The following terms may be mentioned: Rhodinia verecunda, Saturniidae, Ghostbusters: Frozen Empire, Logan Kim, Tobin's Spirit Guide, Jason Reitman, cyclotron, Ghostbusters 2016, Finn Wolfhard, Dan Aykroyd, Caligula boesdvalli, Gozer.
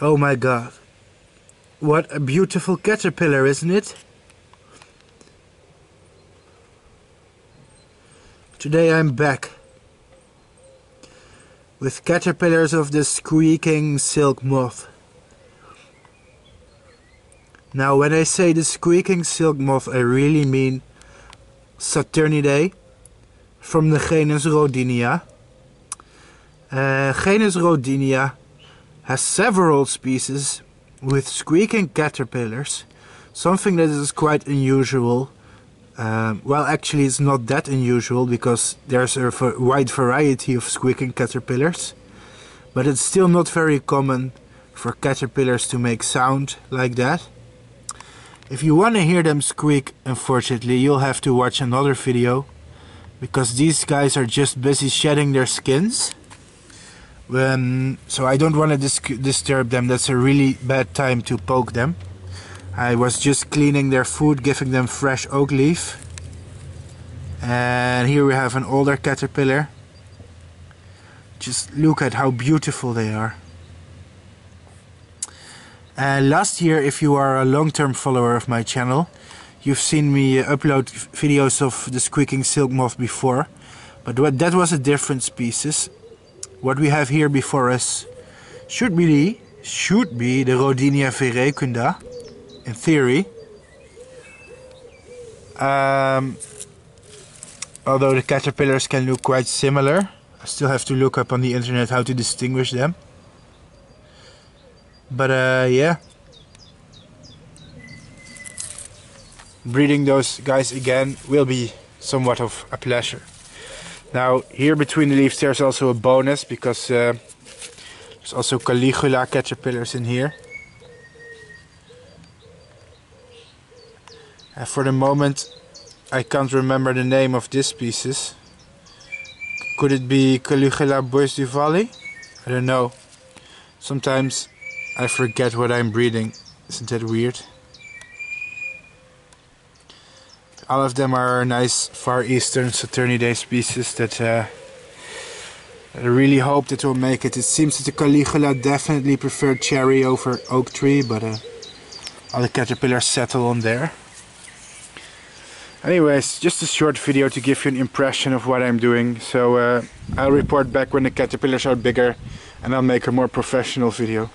Oh my god. What a beautiful caterpillar, isn't it? Today I'm back with caterpillars of the squeaking silk moth. Now when I say the squeaking silk moth, I really mean Saturniidae from the genus Rhodinia. Genus Rhodinia has several species with squeaking caterpillars, something that is quite unusual. Well, actually it's not that unusual because there's a wide variety of squeaking caterpillars, but it's still not very common for caterpillars to make sound like that. If you want to hear them squeak, unfortunately you'll have to watch another video, because these guys are just busy shedding their skins. So I don't want to disturb them. That's a really bad time to poke them. I was just cleaning their food, giving them fresh oak leaf. And here we have an older caterpillar. Just look at how beautiful they are. Last year, if you are a long-term follower of my channel, you've seen me upload videos of the squeaking silk moth before, but that was a different species. What we have here before us should be the Rhodinia verecunda, in theory. Although the caterpillars can look quite similar, I still have to look up on the internet how to distinguish them. But yeah, breeding those guys again will be somewhat of a pleasure. Now here between the leaves there's also a bonus, because there's also Caligula caterpillars in here. And for the moment I can't remember the name of this species. Could it be Caligula boesdvalli? I don't know. Sometimes I forget what I'm breeding. Isn't that weird? All of them are nice Far Eastern Saturniidae species that I really hope that will make it. It seems that the Caligula definitely preferred cherry over oak tree, but all the caterpillars settle on there. Anyways, just a short video to give you an impression of what I'm doing. So I'll report back when the caterpillars are bigger and I'll make a more professional video.